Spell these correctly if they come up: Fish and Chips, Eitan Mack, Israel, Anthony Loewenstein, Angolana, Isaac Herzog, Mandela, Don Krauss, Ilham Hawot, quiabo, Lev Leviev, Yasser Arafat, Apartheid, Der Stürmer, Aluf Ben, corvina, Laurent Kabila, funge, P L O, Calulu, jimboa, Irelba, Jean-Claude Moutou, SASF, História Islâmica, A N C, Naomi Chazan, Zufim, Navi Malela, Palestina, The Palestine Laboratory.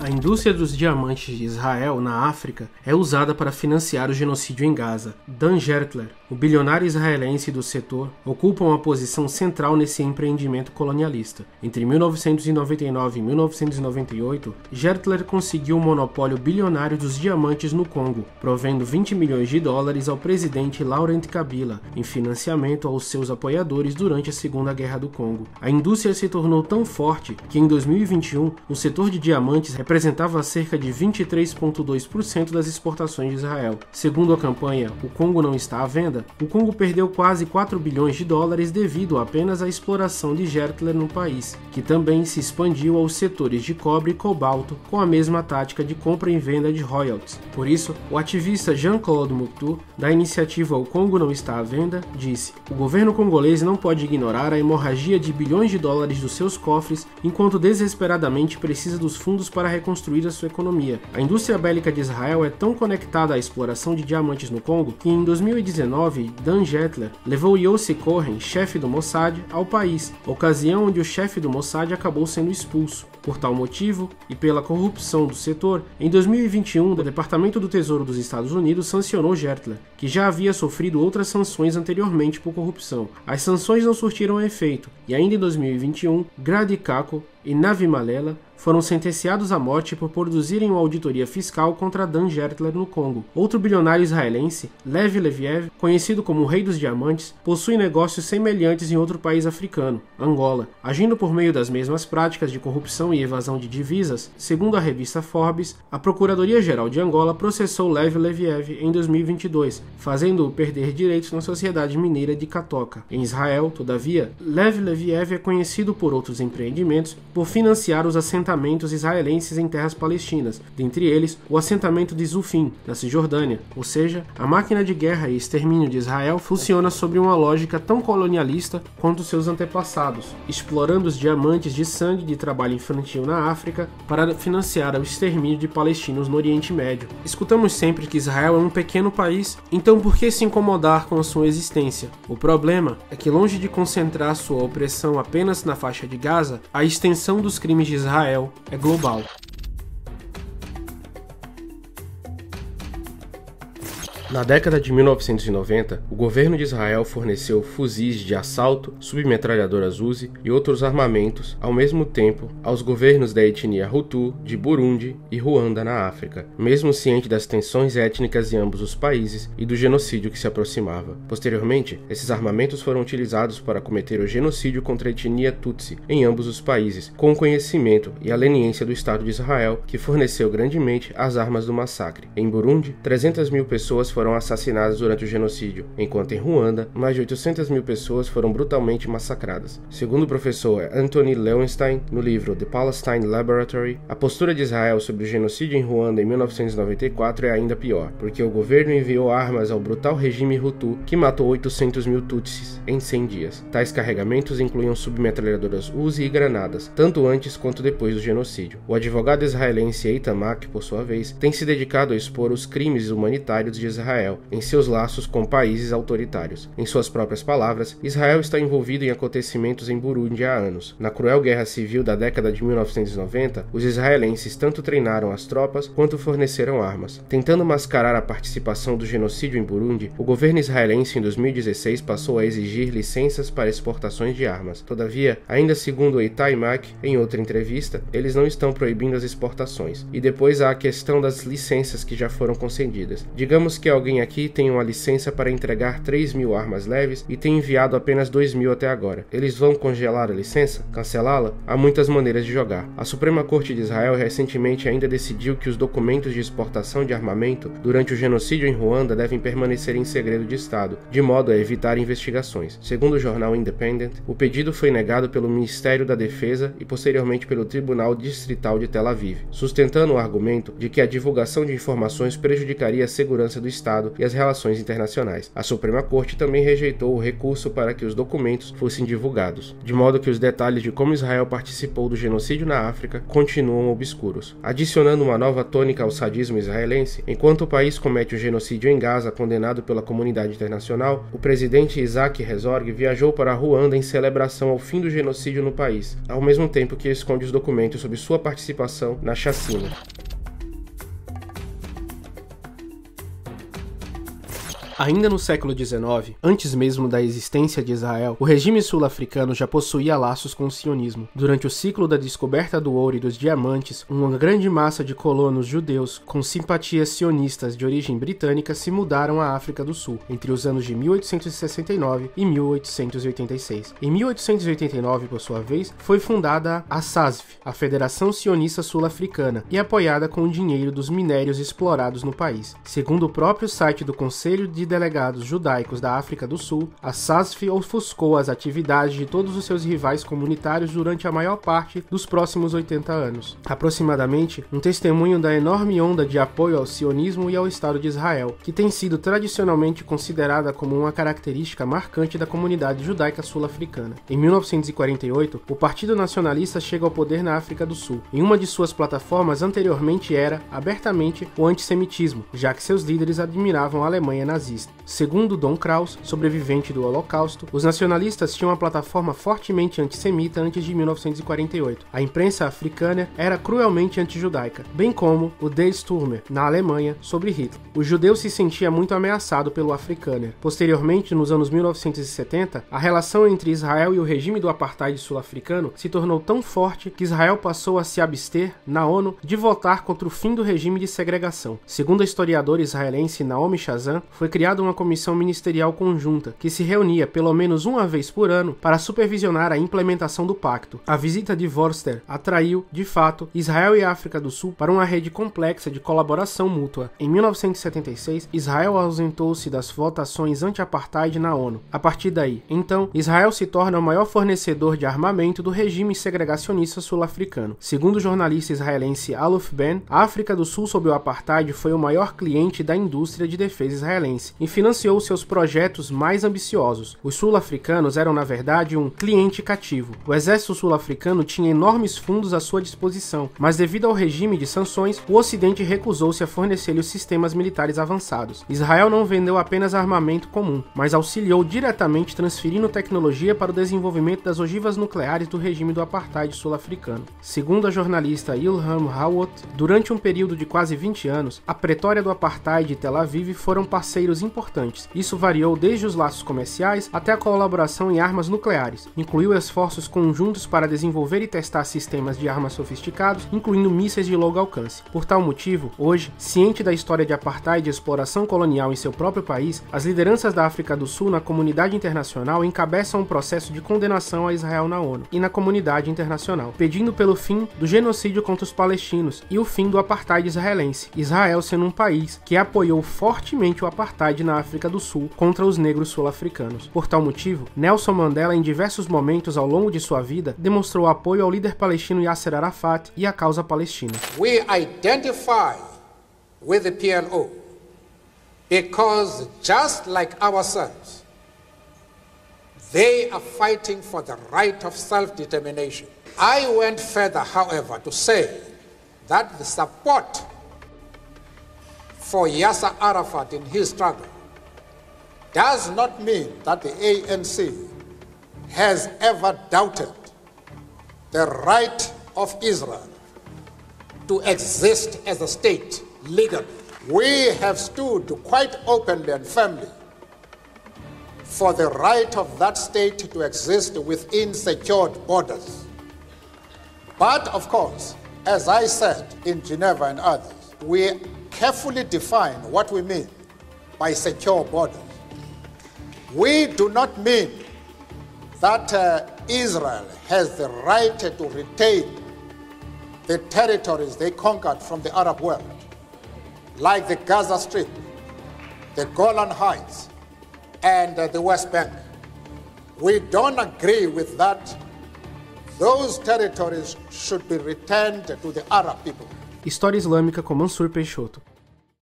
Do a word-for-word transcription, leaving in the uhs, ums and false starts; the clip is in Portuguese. A indústria dos diamantes de Israel na África é usada para financiar o genocídio em Gaza. Dan Gertler, o bilionário israelense do setor, ocupa uma posição central nesse empreendimento colonialista. Entre mil novecentos e noventa e nove e mil novecentos e noventa e oito, Gertler conseguiu o monopólio bilionário dos diamantes no Congo, provendo vinte milhões de dólares ao presidente Laurent Kabila em financiamento aos seus apoiadores durante a Segunda Guerra do Congo. A indústria se tornou tão forte que, em dois mil e vinte e um, o setor de diamantes representava cerca de vinte e três vírgula dois por cento das exportações de Israel. Segundo a campanha "O Congo não está à venda", o Congo perdeu quase quatro bilhões de dólares devido apenas à exploração de Gertler no país, que também se expandiu aos setores de cobre e cobalto com a mesma tática de compra e venda de royalties. Por isso, o ativista Jean-Claude Moutou, da iniciativa "O Congo não está à venda", disse: "O governo congolês não pode ignorar a hemorragia de bilhões de dólares dos seus cofres enquanto desesperadamente precisa dos fundos para reconstruir a sua economia. A indústria bélica de Israel é tão conectada à exploração de diamantes no Congo que, em dois mil e dezenove, Dan Gertler levou Yossi Cohen, chefe do Mossad, ao país, ocasião onde o chefe do Mossad acabou sendo expulso. Por tal motivo, e pela corrupção do setor, em dois mil e vinte e um, o Departamento do Tesouro dos Estados Unidos sancionou Gertler, que já havia sofrido outras sanções anteriormente por corrupção. As sanções não surtiram efeito, e ainda em dois mil e vinte e um, Gradi Kako e Navi Malela foram sentenciados à morte por produzirem uma auditoria fiscal contra Dan Gertler no Congo. Outro bilionário israelense, Lev Leviev, conhecido como o Rei dos Diamantes, possui negócios semelhantes em outro país africano, Angola, agindo por meio das mesmas práticas de corrupção e evasão de divisas. Segundo a revista Forbes, a Procuradoria-Geral de Angola processou Lev Leviev em dois mil e vinte e dois, fazendo-o perder direitos na sociedade mineira de Katoca. Em Israel, todavia, Lev Leviev é conhecido por outros empreendimentos por financiar os assentamentos assentamentos israelenses em terras palestinas, dentre eles o assentamento de Zufim, na Cisjordânia. Ou seja, a máquina de guerra e extermínio de Israel funciona sobre uma lógica tão colonialista quanto seus antepassados, explorando os diamantes de sangue de trabalho infantil na África para financiar o extermínio de palestinos no Oriente Médio. Escutamos sempre que Israel é um pequeno país, então por que se incomodar com a sua existência? O problema é que, longe de concentrar sua opressão apenas na faixa de Gaza, a extensão dos crimes de Israel é global. Na década de mil novecentos e noventa, o governo de Israel forneceu fuzis de assalto, submetralhadoras Uzi e outros armamentos, ao mesmo tempo, aos governos da etnia Hutu, de Burundi e Ruanda na África, mesmo ciente das tensões étnicas em ambos os países e do genocídio que se aproximava. Posteriormente, esses armamentos foram utilizados para cometer o genocídio contra a etnia Tutsi em ambos os países, com o conhecimento e a leniência do Estado de Israel, que forneceu grandemente as armas do massacre. Em Burundi, trezentas mil pessoas foram foram assassinadas durante o genocídio, enquanto em Ruanda, mais de oitocentas mil pessoas foram brutalmente massacradas. Segundo o professor Anthony Loewenstein, no livro The Palestine Laboratory, a postura de Israel sobre o genocídio em Ruanda em mil novecentos e noventa e quatro é ainda pior, porque o governo enviou armas ao brutal regime Hutu, que matou oitocentos mil Tutsis em cem dias. Tais carregamentos incluíam submetralhadoras Uzi e granadas, tanto antes quanto depois do genocídio. O advogado israelense Eitan Mack, por sua vez, tem se dedicado a expor os crimes humanitários de Israel Israel, em seus laços com países autoritários. Em suas próprias palavras, Israel está envolvido em acontecimentos em Burundi há anos. Na cruel guerra civil da década de mil novecentos e noventa, os israelenses tanto treinaram as tropas quanto forneceram armas. Tentando mascarar a participação do genocídio em Burundi, o governo israelense em dois mil e dezesseis passou a exigir licenças para exportações de armas. Todavia, ainda segundo Eitan Mack, em outra entrevista, eles não estão proibindo as exportações. E depois há a questão das licenças que já foram concedidas. Digamos que a alguém aqui tem uma licença para entregar três mil armas leves e tem enviado apenas dois mil até agora. Eles vão congelar a licença? Cancelá-la? Há muitas maneiras de jogar. A Suprema Corte de Israel recentemente ainda decidiu que os documentos de exportação de armamento durante o genocídio em Ruanda devem permanecer em segredo de Estado, de modo a evitar investigações. Segundo o jornal Independent, o pedido foi negado pelo Ministério da Defesa e posteriormente pelo Tribunal Distrital de Tel Aviv, sustentando o argumento de que a divulgação de informações prejudicaria a segurança do Estado Estado e as relações internacionais. A Suprema Corte também rejeitou o recurso para que os documentos fossem divulgados, de modo que os detalhes de como Israel participou do genocídio na África continuam obscuros, adicionando uma nova tônica ao sadismo israelense. Enquanto o país comete o genocídio em Gaza, condenado pela comunidade internacional, o presidente Isaac Herzog viajou para Ruanda em celebração ao fim do genocídio no país, ao mesmo tempo que esconde os documentos sobre sua participação na chacina. Ainda no século dezenove, antes mesmo da existência de Israel, o regime sul-africano já possuía laços com o sionismo. Durante o ciclo da descoberta do ouro e dos diamantes, uma grande massa de colonos judeus com simpatias sionistas de origem britânica se mudaram à África do Sul, entre os anos de mil oitocentos e sessenta e nove e mil oitocentos e oitenta e seis. Em mil oitocentos e oitenta e nove, por sua vez, foi fundada a S A S F, a Federação Sionista Sul-Africana, e apoiada com o dinheiro dos minérios explorados no país. Segundo o próprio site do Conselho de Delegados Judaicos da África do Sul, a S A S F ofuscou as atividades de todos os seus rivais comunitários durante a maior parte dos próximos oitenta anos. Aproximadamente, um testemunho da enorme onda de apoio ao sionismo e ao Estado de Israel, que tem sido tradicionalmente considerada como uma característica marcante da comunidade judaica sul-africana. Em mil novecentos e quarenta e oito, o Partido Nacionalista chega ao poder na África do Sul. Em uma de suas plataformas anteriormente era, abertamente, o antissemitismo, já que seus líderes admiravam a Alemanha nazista. Segundo Don Krauss, sobrevivente do Holocausto, os nacionalistas tinham uma plataforma fortemente antissemita antes de mil novecentos e quarenta e oito. A imprensa africana era cruelmente antijudaica, bem como o Der Stürmer, na Alemanha, sobre Hitler. O judeu se sentia muito ameaçado pelo Afrikaner. Posteriormente, nos anos mil novecentos e setenta, a relação entre Israel e o regime do apartheid sul-africano se tornou tão forte que Israel passou a se abster, na ONU, de votar contra o fim do regime de segregação. Segundo a historiadora israelense Naomi Chazan, foi criada uma comissão ministerial conjunta, que se reunia pelo menos uma vez por ano para supervisionar a implementação do pacto. A visita de Vorster atraiu, de fato, Israel e a África do Sul para uma rede complexa de colaboração mútua. Em mil novecentos e setenta e seis, Israel ausentou-se das votações anti-apartheid na ONU. A partir daí, então, Israel se torna o maior fornecedor de armamento do regime segregacionista sul-africano. Segundo o jornalista israelense Aluf Ben, a África do Sul sob o apartheid foi o maior cliente da indústria de defesa israelense e financiou seus projetos mais ambiciosos. Os sul-africanos eram, na verdade, um cliente cativo. O exército sul-africano tinha enormes fundos à sua disposição, mas devido ao regime de sanções, o Ocidente recusou-se a fornecer-lhe os sistemas militares avançados. Israel não vendeu apenas armamento comum, mas auxiliou diretamente transferindo tecnologia para o desenvolvimento das ogivas nucleares do regime do apartheid sul-africano. Segundo a jornalista Ilham Hawot, durante um período de quase vinte anos, a Pretória do Apartheid e Tel Aviv foram parceiros importantes. Isso variou desde os laços comerciais até a colaboração em armas nucleares. Incluiu esforços conjuntos para desenvolver e testar sistemas de armas sofisticados, incluindo mísseis de longo alcance. Por tal motivo, hoje, ciente da história de apartheid e exploração colonial em seu próprio país, as lideranças da África do Sul na comunidade internacional encabeçam um processo de condenação a Israel na ONU e na comunidade internacional, pedindo pelo fim do genocídio contra os palestinos e o fim do apartheid israelense, Israel sendo um país que apoiou fortemente o apartheid na África do Sul contra os negros sul-africanos. Por tal motivo, Nelson Mandela, em diversos momentos ao longo de sua vida, demonstrou apoio ao líder palestino Yasser Arafat e à causa palestina. We identify with the P L O because just like ourselves, they are fighting for the right of self-determination. I went further, however, to say that the support for Yasser Arafat in his struggle does not mean that the A N C has ever doubted the right of Israel to exist as a state legally. We have stood quite openly and firmly for the right of that state to exist within secured borders. But of course, as I said in Geneva and others, we carefully define what we mean by secure borders. We do not mean that uh, Israel has the right to retain the territories they conquered from the Arab world, like the Gaza Strip, the Golan Heights, and uh, the West Bank. We don't agree with that. Those territories should be returned to the Arab people. História Islâmica com Mansur Peixoto.